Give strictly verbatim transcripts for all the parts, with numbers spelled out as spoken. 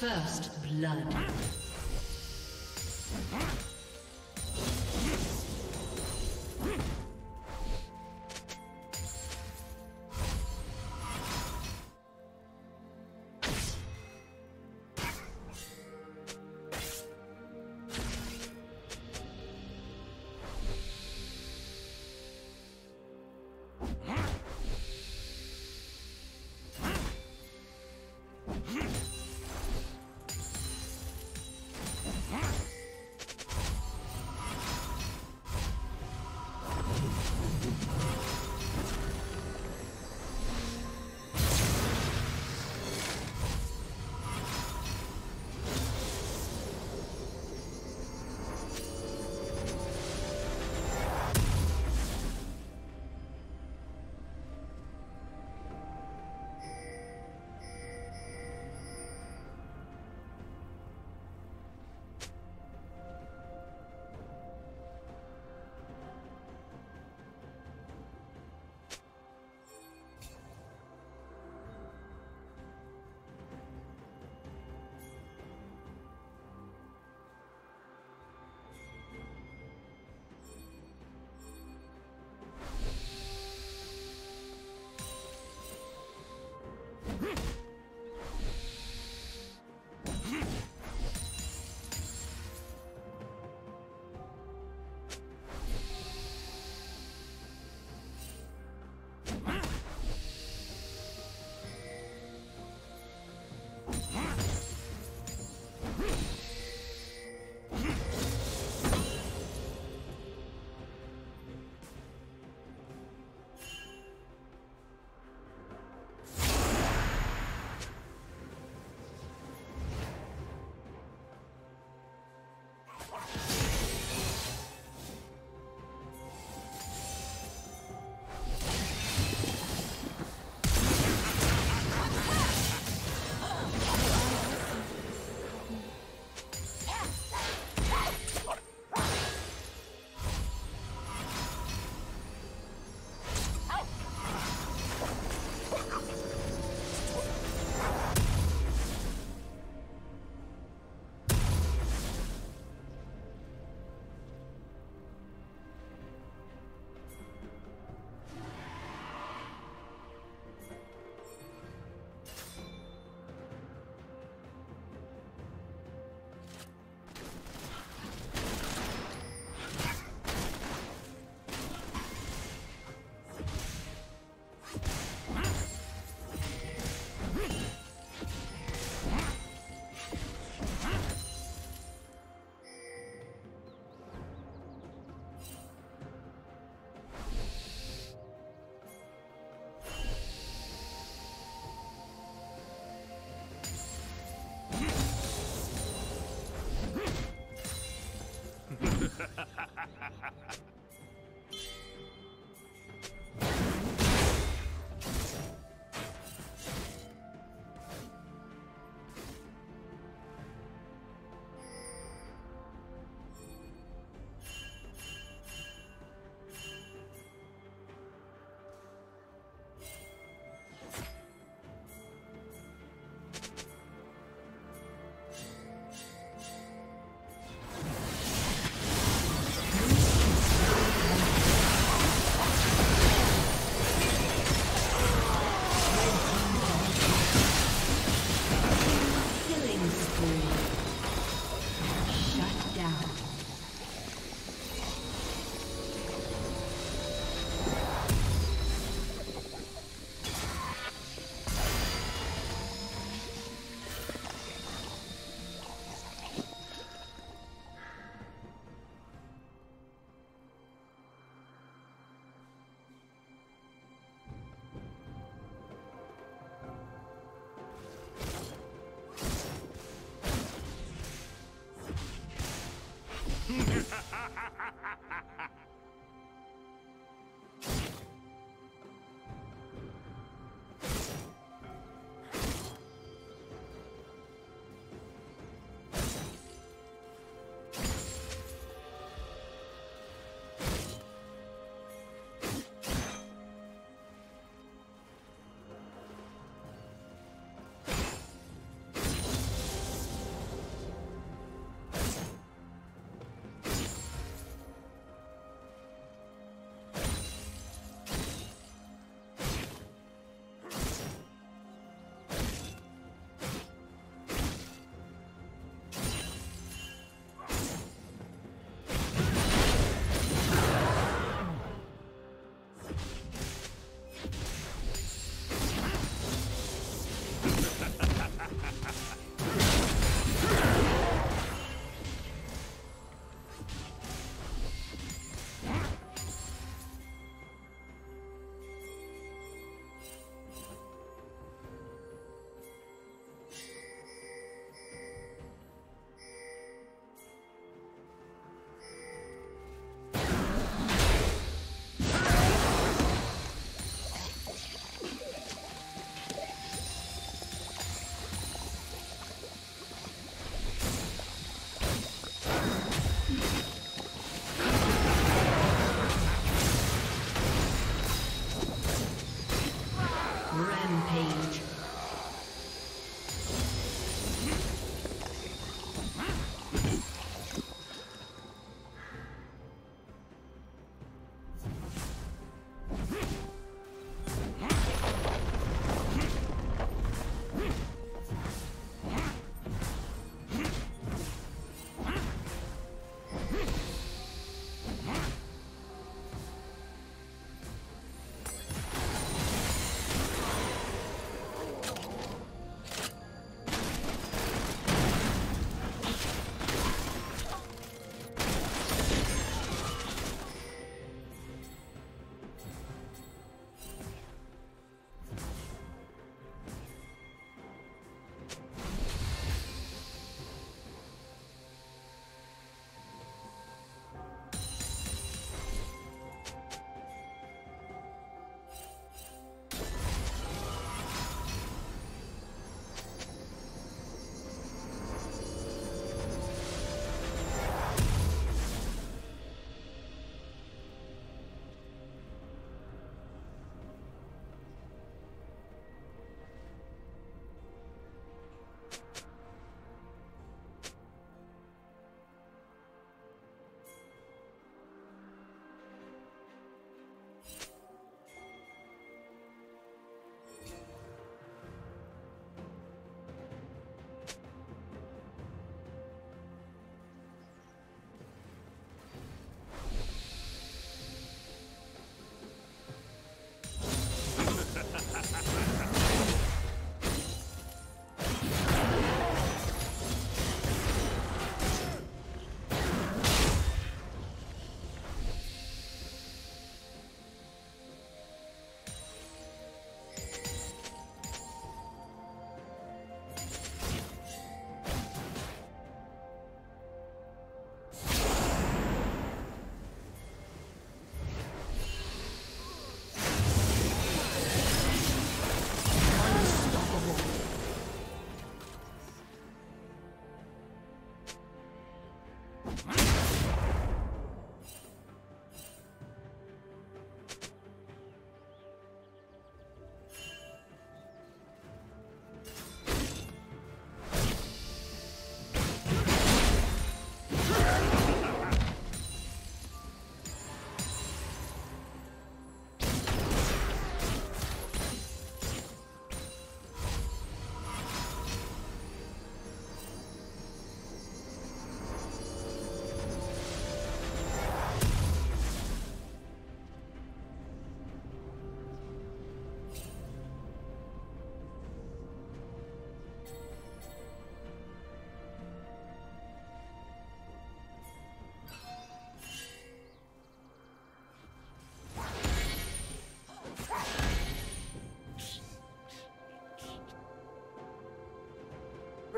First blood.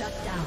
Shut down.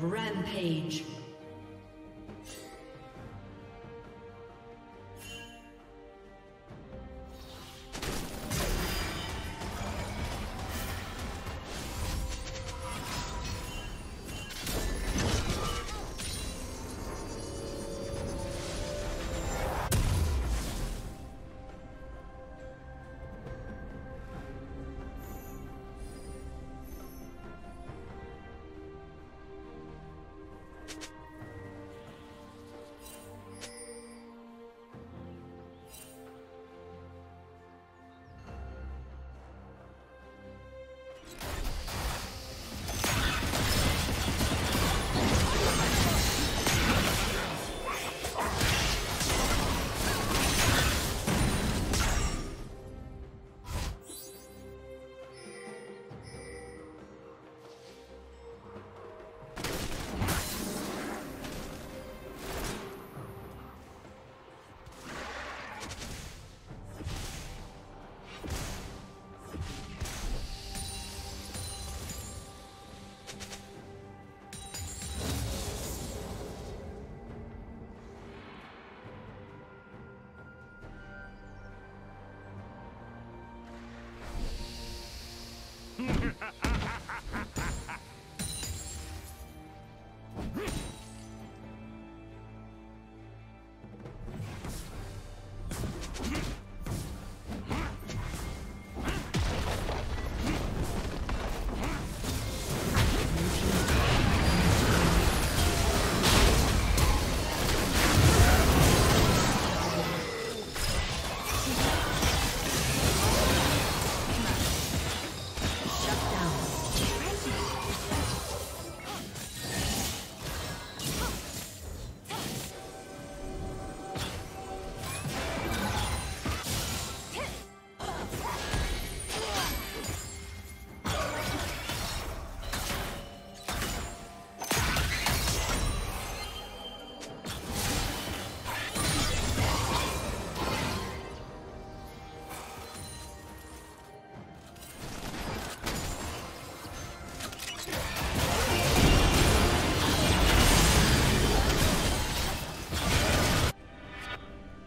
Rampage.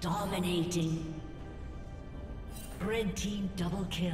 Dominating. Red team double kill.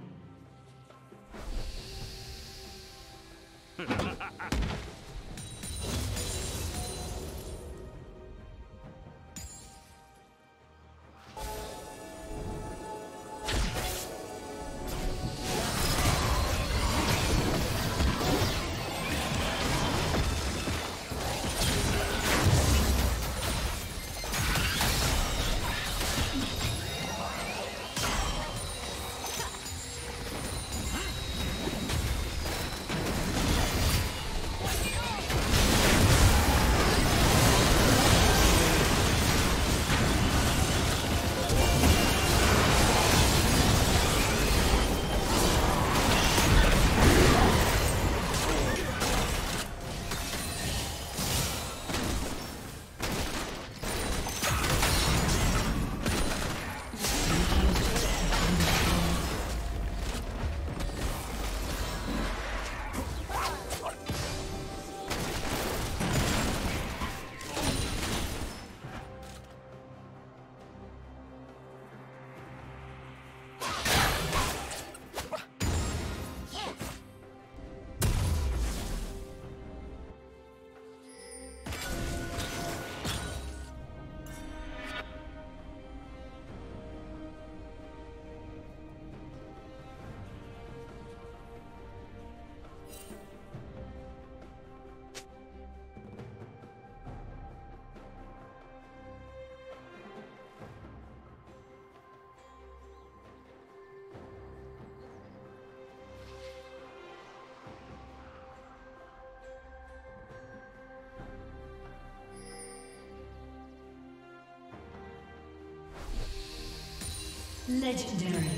Legendary.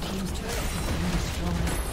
Team's turret has been destroyed.